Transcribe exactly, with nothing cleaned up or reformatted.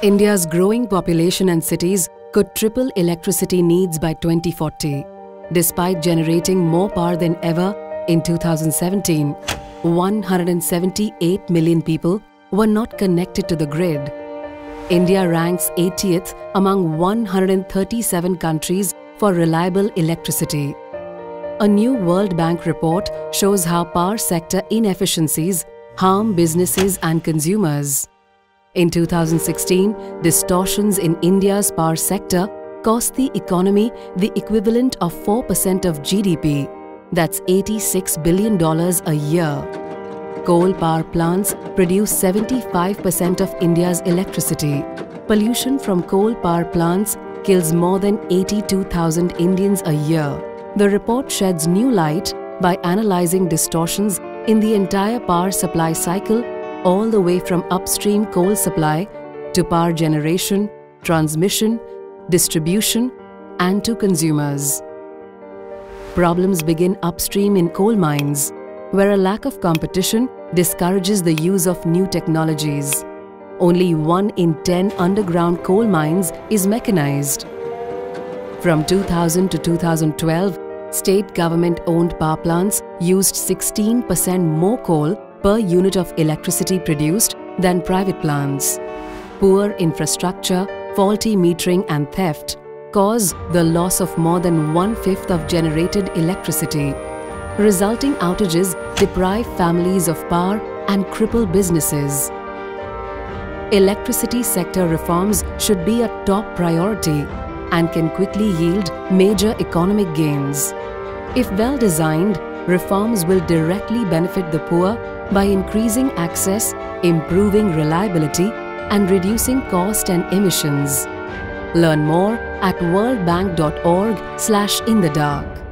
India's growing population and cities could triple electricity needs by twenty forty. Despite generating more power than ever, in two thousand seventeen, one hundred seventy-eight million people were not connected to the grid. India ranks eightieth among one hundred thirty-seven countries for reliable electricity. A new World Bank report shows how power sector inefficiencies harm businesses and consumers. In two thousand sixteen, distortions in India's power sector cost the economy the equivalent of four percent of G D P, that's eighty-six billion dollars a year. Coal power plants produce seventy-five percent of India's electricity. Pollution from coal power plants kills more than eighty-two thousand Indians a year. The report sheds new light by analyzing distortions in the entire power supply cycle, all the way from upstream coal supply to power generation, transmission, distribution, and to consumers. Problems begin upstream in coal mines, where a lack of competition discourages the use of new technologies. Only one in ten underground coal mines is mechanized. From two thousand to two thousand twelve, state government-owned power plants used sixteen percent more coal per unit of electricity produced than private plants. Poor infrastructure, faulty metering and theft cause the loss of more than one-fifth of generated electricity. Resulting outages deprive families of power and cripple businesses. Electricity sector reforms should be a top priority and can quickly yield major economic gains. If well-designed, reforms will directly benefit the poor by increasing access, improving reliability, and reducing cost and emissions. Learn more at world bank dot org slash in the dark.